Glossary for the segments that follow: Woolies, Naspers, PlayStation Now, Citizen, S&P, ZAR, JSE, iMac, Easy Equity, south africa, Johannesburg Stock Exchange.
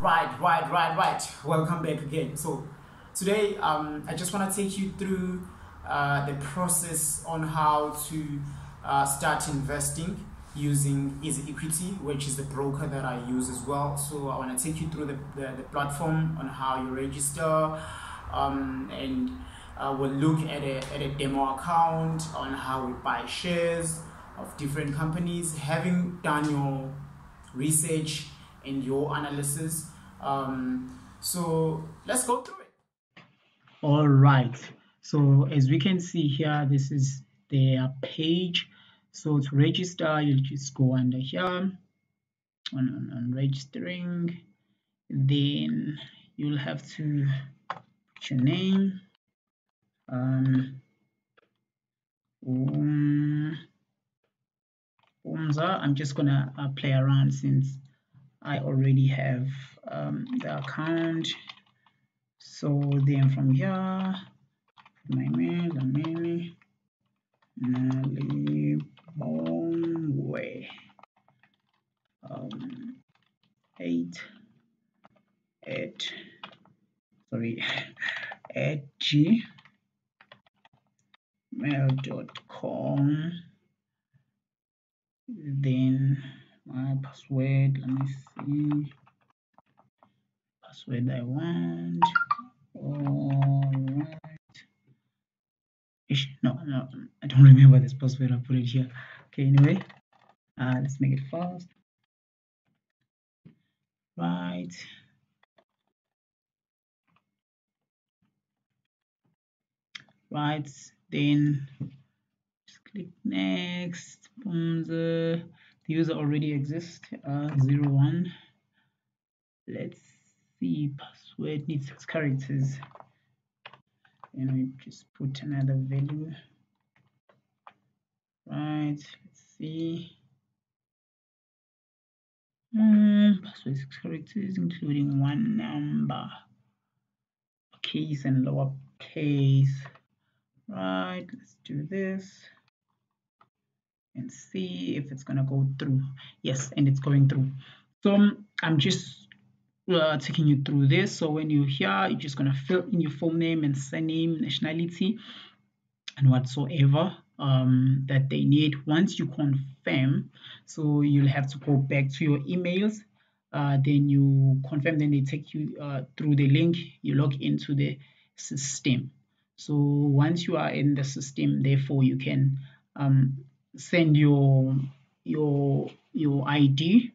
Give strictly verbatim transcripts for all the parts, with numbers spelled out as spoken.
Right, right, right, right. Welcome back again. So today um, I just want to take you through uh, the process on how to uh, start investing using Easy Equity, which is the broker that I use as well. So I want to take you through the, the, the platform on how you register, um, and uh, we'll look at a, at a demo account on how we buy shares of different companies. Having done your research and your analysis, um, so let's go through it. All right, so as we can see here, this is their page. So to register, you'll just go under here on, on, on registering. Then you'll have to put your name, um, um I'm just gonna uh, play around since I already have um, the account. So then from here, my name, the name, Nalibongwe, um, eight, eight, sorry, at gmail dot com. Then my password, let me see, password I want, alright, no, no, I don't remember this password, I put it here. Okay, anyway, uh, let's make it fast, right, right, then just click next. The user already exists, uh, zero one. Let's see, password needs six characters, and we just put another value. Right, let's see. Mm, password six characters, including one number, uppercase and lowercase. Right, let's do this and see if it's gonna go through. Yes, and it's going through. So um, I'm just uh, taking you through this. So when you're here, you're just gonna fill in your full name and surname, nationality, and whatsoever um, that they need. Once you confirm, so you'll have to go back to your emails. Uh, then you confirm, then they take you uh, through the link. You log into the system. So once you are in the system, therefore you can um, send your your your I D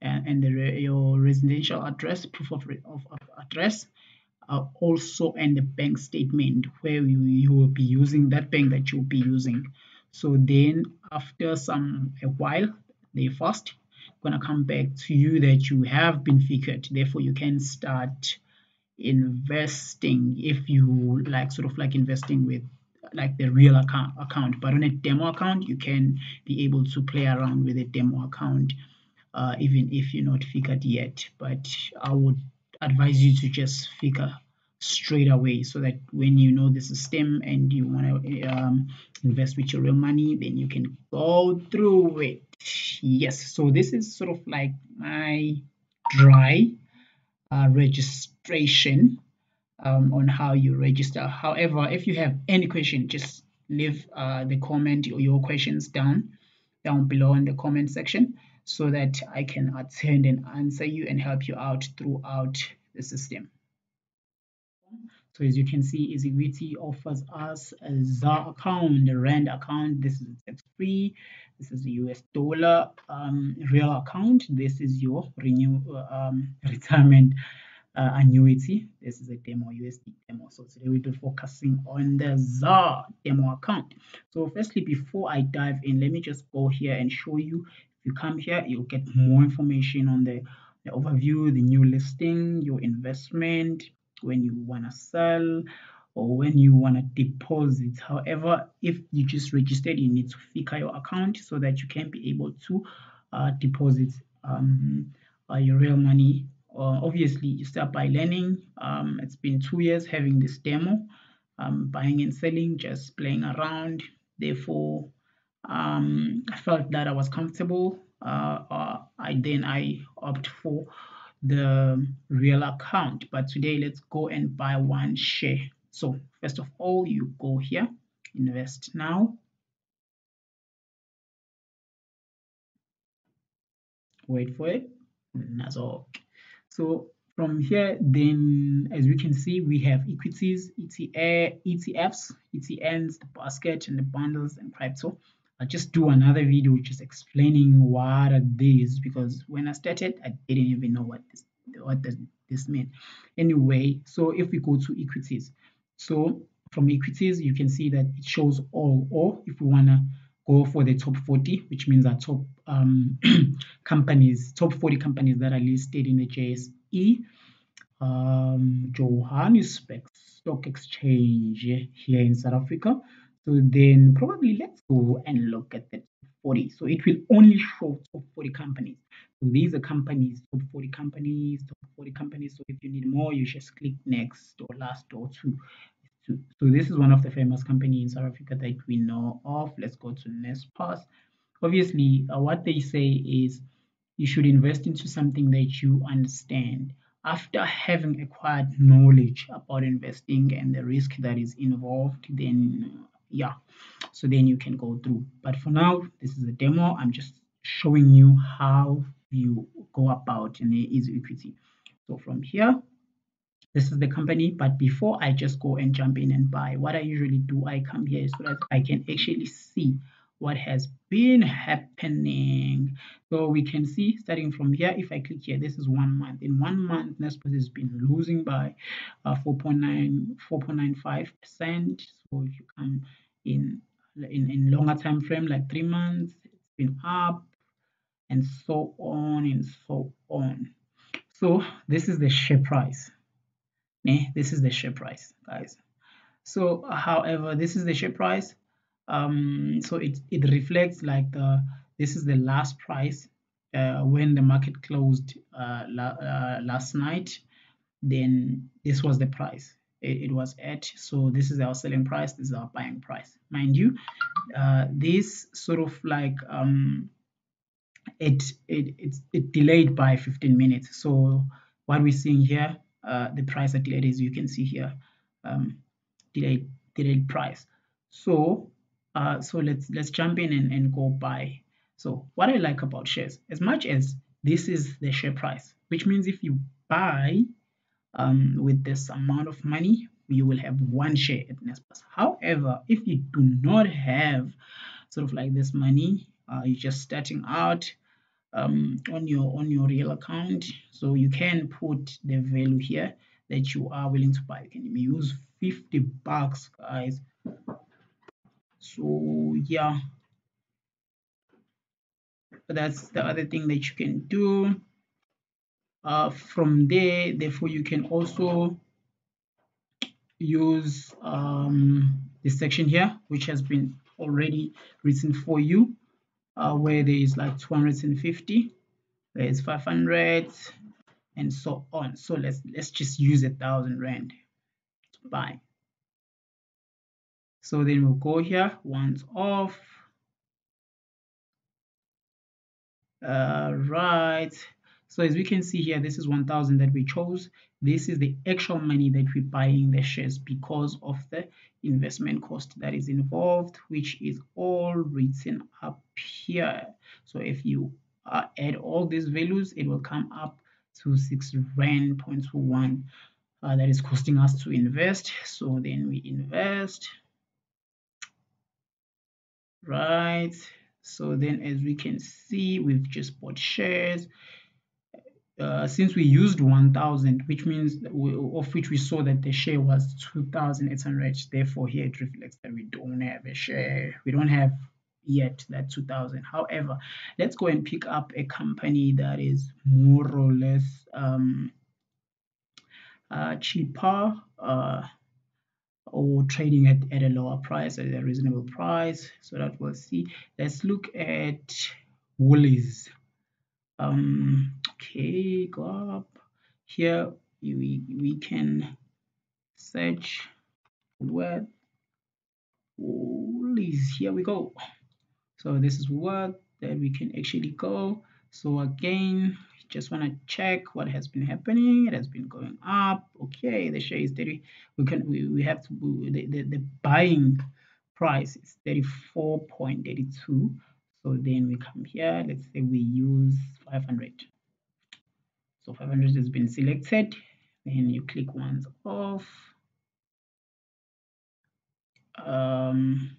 and, and the re, your residential address, proof of, re, of, of address, uh, also, and the bank statement where you, you will be using that bank that you'll be using. So then after some a while, they first gonna come back to you that you have been figured, therefore you can start investing if you like, sort of like investing with like the real account, account, but on a demo account, you can be able to play around with a demo account, uh, even if you're not figured yet. But I would advise you to just figure straight away, so that when you know the system and you want to um, invest with your real money, then you can go through it. Yes, so this is sort of like my dry uh, registration. Um, on how you register. However, if you have any question, just leave uh, the comment or your questions down down below in the comment section, so that I can attend and answer you and help you out throughout the system. So as you can see, Easy Equity offers us a Z A R account, the Rand account. This is tax free. This is the U S dollar um, real account. This is your renew uh, um, retirement Uh, annuity. This is a demo, U S D demo. So today we'll be focusing on the Z A R demo account. So firstly, before I dive in, let me just go here and show you. If you come here, you'll get more information on the, the overview, the new listing, your investment, when you want to sell, or when you want to deposit. However, if you just registered, you need to figure your account so that you can be able to uh, deposit um, uh, your real money. Uh, obviously, you start by learning. Um, it's been two years having this demo, um, buying and selling, just playing around. Therefore, um, I felt that I was comfortable. Uh, uh, I then I opt for the real account. But today, let's go and buy one share. So first of all, you go here, invest now. Wait for it. That's all. So from here, then, as we can see, we have equities, E T F, E T Fs, E T Ns, the basket, and the bundles, and crypto. I'll just do another video just explaining what are these, because when I started, I didn't even know what this what does this mean. Anyway, so if we go to equities, so from equities, you can see that it shows all, or if we wanna go for the top forty, which means our top um, companies, top forty companies that are listed in the J S E, um, Johannesburg Stock Exchange here in South Africa. So then probably let's go and look at the top forty. So it will only show top forty companies. So these are companies, top forty companies, top forty companies. So if you need more, you just click next or last or two. So this is one of the famous companies in South Africa that we know of. Let's go to Naspers. Obviously, uh, what they say is you should invest into something that you understand. After having acquired knowledge about investing and the risk that is involved, then yeah, so then you can go through. But for now, this is a demo. I'm just showing you how you go about in Easy Equity. So from here, this is the company. But before I just go and jump in and buy, what I usually do, I come here so that I can actually see what has been happening. So we can see, starting from here, if I click here, this is one month. In one month, Naspers has been losing by uh, four point nine, four point nine five percent. So if you come in, in in longer time frame, like three months, it's been up, and so on and so on. So this is the share price. This is the share price, guys. So however, this is the share price. Um, so it, it reflects like the, this is the last price uh, when the market closed uh, la uh, last night. Then this was the price it, it was at. So this is our selling price. This is our buying price. Mind you, uh, this sort of like um, it, it, it's it delayed by fifteen minutes. So what we're seeing here, uh, the price that delayed is, you can see here, um, delayed, delayed price. So Uh, so let's let's jump in and, and go buy. So what I like about shares, as much as this is the share price, which means if you buy um, with this amount of money, you will have one share at Naspers. However, if you do not have sort of like this money, uh, you're just starting out um, on your on your real account, so you can put the value here that you are willing to buy. You can use fifty bucks, guys. So yeah, but that's the other thing that you can do. Uh, from there, therefore, you can also use um, this section here, which has been already written for you, uh, where there is like two hundred fifty, there is five hundred, and so on. So let's let's just use a thousand rand to buy. So then we'll go here, once off. Uh, right. So as we can see here, this is one thousand that we chose. This is the actual money that we're buying the shares because of the investment cost that is involved, which is all written up here. So if you uh, add all these values, it will come up to six rand point two one. Uh, that is costing us to invest. So then we invest. Right, so then as we can see, we've just bought shares. Uh, since we used one thousand, which means we, of which we saw that the share was two thousand eight hundred, therefore here it reflects that we don't have a share, we don't have yet that two thousand. However, let's go and pick up a company that is more or less um uh cheaper, uh or trading at, at a lower price, at a reasonable price. So that we'll see. Let's look at Woolies. Um, okay, go up here. We, we can search where Woolies. Here we go. So this is what that we can actually go. So again, just want to check what has been happening. It has been going up. Okay, the share is thirty. We can we, we have to the, the, the buying price is thirty-four point eight two. So then we come here. Let's say we use five hundred. So five hundred has been selected. Then you click once off. Um,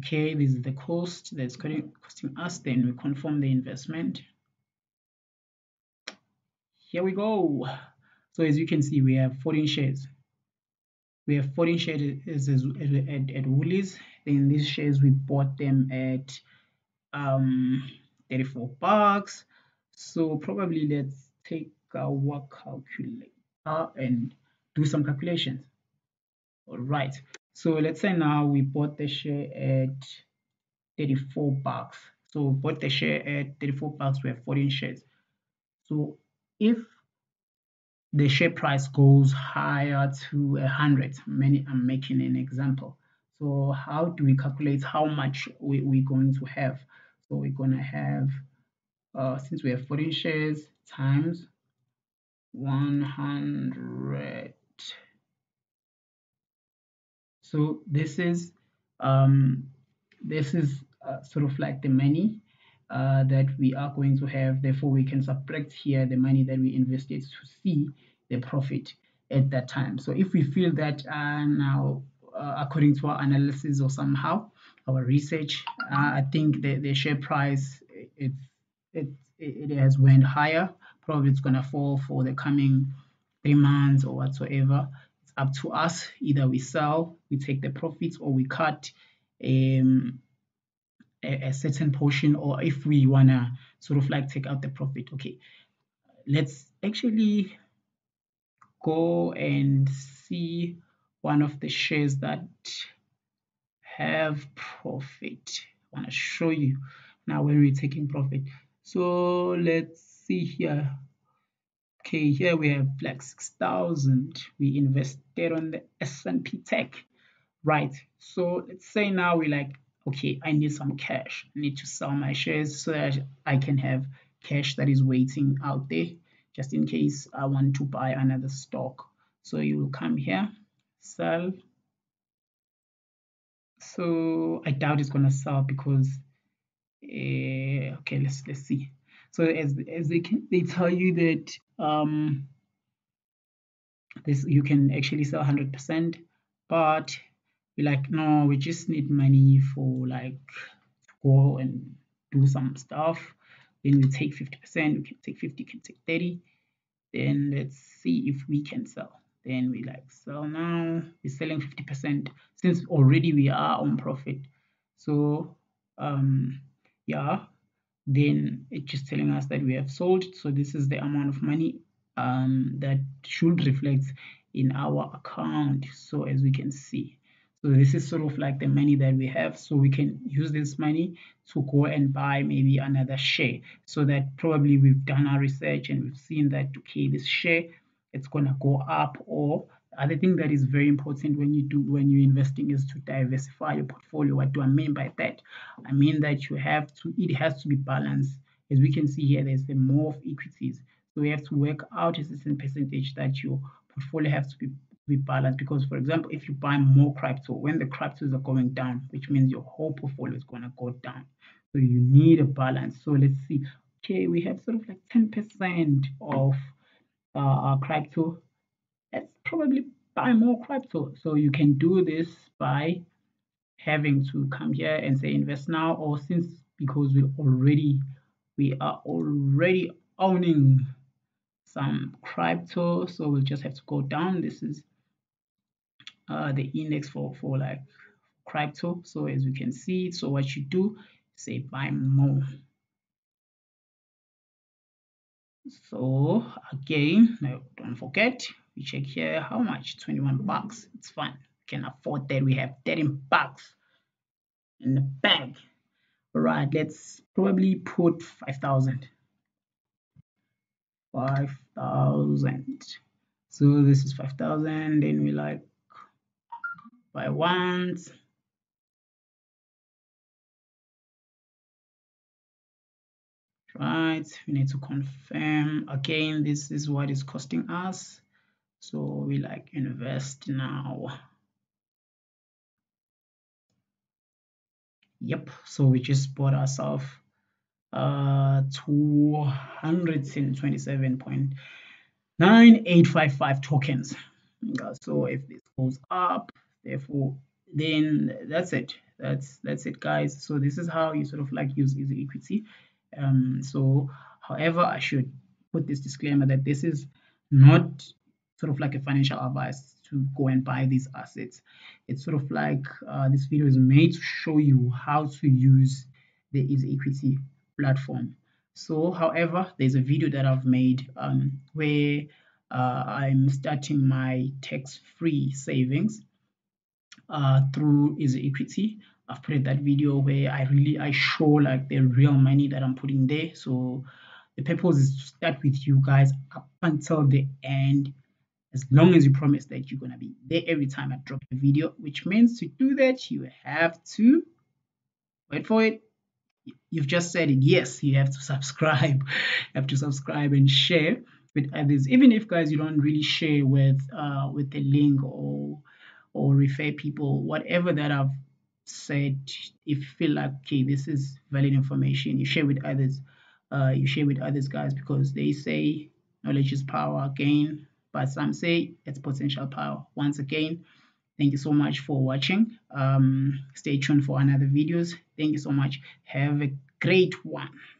okay, this is the cost that's costing us. Then we confirm the investment. Here we go. So as you can see, we have fourteen shares. We have fourteen shares at, at, at Woolies. Then these shares, we bought them at um, thirty-four bucks. So probably let's take our calculator and do some calculations. All right, so let's say now we bought the share at thirty-four bucks. So we bought the share at thirty-four bucks. We have fourteen shares. So if the share price goes higher to one hundred, many I'm making an example. So how do we calculate how much we, we're going to have? So we're going to have, uh, since we have fourteen shares, times one hundred. So this is um, this is uh, sort of like the money uh, that we are going to have. Therefore, we can subtract here the money that we invested to see the profit at that time. So if we feel that uh, now, uh, according to our analysis or somehow our research, uh, I think the, the share price it, it it has went higher. Probably it's gonna fall for the coming three months or whatsoever. Up to us, either we sell, we take the profits, or we cut um, a, a certain portion, or if we want to sort of like take out the profit. Okay, let's actually go and see one of the shares that have profit. I want to show you now when we're taking profit. So let's see here. Okay, here we have like six thousand. We invested on the S and P tech. Right, so let's say now we're like, okay, I need some cash. I need to sell my shares so that I can have cash that is waiting out there just in case I want to buy another stock. So you will come here, sell. So I doubt it's going to sell because, uh, okay, let's, let's see. So as, as they, can, they tell you that um, this you can actually sell one hundred percent, but you're like, no, we just need money for like to go and do some stuff. Then we take fifty percent, we can take fifty, can take thirty. Then let's see if we can sell. Then we like sell now. We're selling fifty percent since already we are on profit. So um, yeah. Then it's just telling us that we have sold. So this is the amount of money um, that should reflect in our account. So as we can see, so this is sort of like the money that we have. So we can use this money to go and buy maybe another share. So that probably we've done our research and we've seen that, okay, this share, it's going to go up. Or the other thing that is very important when you do when you're investing is to diversify your portfolio. What do I mean by that? I mean that you have to it has to be balanced. As we can see here, there's the more of equities. So we have to work out a certain percentage that your portfolio has to be, be balanced. Because for example, if you buy more crypto, when the cryptos are going down, which means your whole portfolio is gonna go down. So you need a balance. So let's see. Okay, we have sort of like ten percent of uh, our crypto. Let's probably buy more crypto. So you can do this by having to come here and say invest now, or since because we already we are already owning some crypto, so we'll just have to go down. This is uh, the index for for like crypto. So as we can see, so what you do, say buy more. So again, now don't forget. We check here how much, twenty-one bucks. It's fine. We can afford that. We have thirteen bucks in the bag. All right, let's probably put five thousand. five thousand. So this is five thousand. Then we like buy once. Right, we need to confirm again. This is what is costing us, so we like invest now. Yep, so we just bought ourselves uh two hundred twenty-seven point nine eight five five tokens. So if this goes up, therefore, then that's it. That's that's it, guys. So this is how you sort of like use Easy Equity. Um, so, however, I should put this disclaimer that this is not sort of like a financial advice to go and buy these assets. It's sort of like uh, this video is made to show you how to use the Easy Equity platform. So, however, there's a video that I've made um, where uh, I'm starting my tax-free savings uh, through Easy Equity. I've put that video where I really I show like the real money that I'm putting there. So the purpose is to start with you guys up until the end, as long as you promise that you're gonna be there every time I drop a video, which means to do that you have to wait for it. You've just said it, yes, you have to subscribe. You have to subscribe and share with others, even if guys you don't really share with uh with the link or or refer people, whatever that I've said. If you feel like okay, this is valid information, you share with others. Uh, you share with others, guys, because they say knowledge is power again, but some say it's potential power. Once again, thank you so much for watching. Um, stay tuned for another videos. Thank you so much. Have a great one.